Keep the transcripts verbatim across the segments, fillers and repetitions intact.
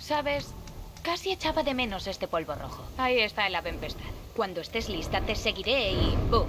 ¿Sabes? Casi echaba de menos este polvo rojo. Ahí está la tempestad. Cuando estés lista te seguiré y... ¡Bum!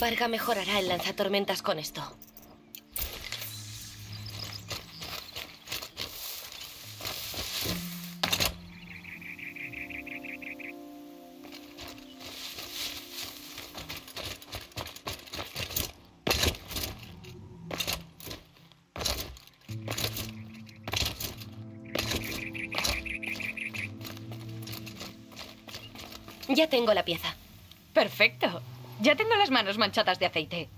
Varga mejorará el lanzatormentas con esto. Ya tengo la pieza. Perfecto. Ya tengo las manos manchadas de aceite.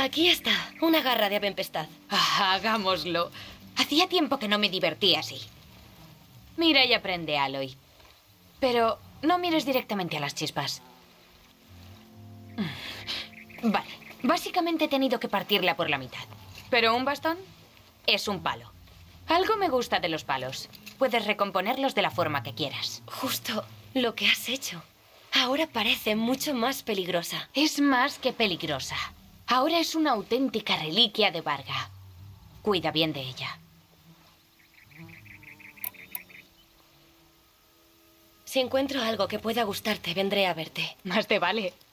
Aquí está, una garra de avempestad. Ah, hagámoslo. Hacía tiempo que no me divertía así. Mira y aprende, Aloy. Pero no mires directamente a las chispas. Vale, básicamente he tenido que partirla por la mitad. Pero un bastón es un palo. Algo me gusta de los palos. Puedes recomponerlos de la forma que quieras. Justo lo que has hecho. Ahora parece mucho más peligrosa. Es más que peligrosa. Ahora es una auténtica reliquia de Varga. Cuida bien de ella. Si encuentro algo que pueda gustarte, vendré a verte. Más te vale.